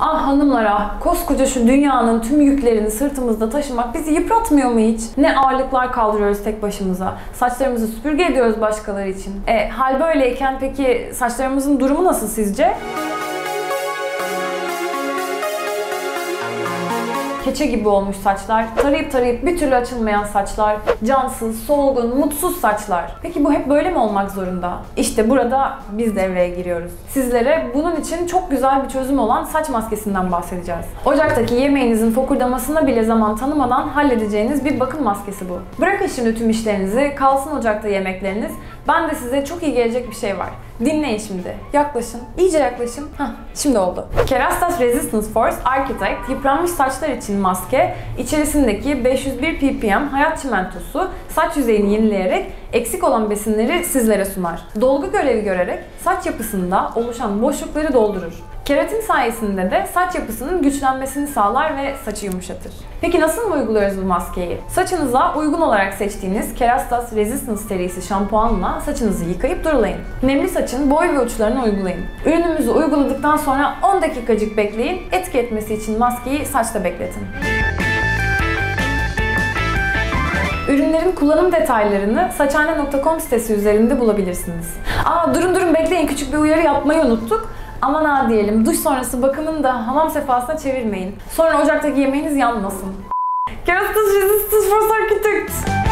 Ah hanımlar ah, koskoca şu dünyanın tüm yüklerini sırtımızda taşımak bizi yıpratmıyor mu hiç? Ne ağırlıklar kaldırıyoruz tek başımıza. Saçlarımızı süpürge ediyoruz başkaları için. Hal böyleyken peki saçlarımızın durumu nasıl sizce? Keçe gibi olmuş saçlar, tarayıp tarayıp bir türlü açılmayan saçlar, cansız, solgun, mutsuz saçlar. Peki bu hep böyle mi olmak zorunda? İşte burada biz devreye giriyoruz. Sizlere bunun için çok güzel bir çözüm olan saç maskesinden bahsedeceğiz. Ocaktaki yemeğinizin fokurdamasına bile zaman tanımadan halledeceğiniz bir bakım maskesi bu. Bırakın şimdi tüm işlerinizi, kalsın ocakta yemekleriniz. Ben de size çok iyi gelecek bir şey var. Dinleyin şimdi. Yaklaşın. İyice yaklaşın. Şimdi oldu. Kerastase Resistance Force Architect yıpranmış saçlar için maske, içerisindeki 501 ppm hayat çimentosu saç yüzeyini yenileyerek eksik olan besinleri sizlere sunar. Dolgu görevi görerek saç yapısında oluşan boşlukları doldurur. Keratin sayesinde de saç yapısının güçlenmesini sağlar ve saçı yumuşatır. Peki nasıl mı uyguluyoruz bu maskeyi? Saçınıza uygun olarak seçtiğiniz Kerastase Resistance serisi şampuanla saçınızı yıkayıp durulayın. Nemli saçın boy ve uçlarına uygulayın. Ürünümüzü uyguladıktan sonra 10 dakikacık bekleyin. Etki etmesi için maskeyi saçta bekletin. Ürünlerin kullanım detaylarını sachane.com sitesi üzerinde bulabilirsiniz. Durun bekleyin, küçük bir uyarı yapmayı unuttuk. Aman ha diyelim, duş sonrası bakımını da hamam sefasına çevirmeyin. Sonra ocaktaki yemeğiniz yanmasın. Kerastase Resistance Force Architect.